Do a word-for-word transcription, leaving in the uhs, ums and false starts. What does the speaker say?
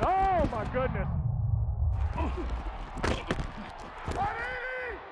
Oh my goodness.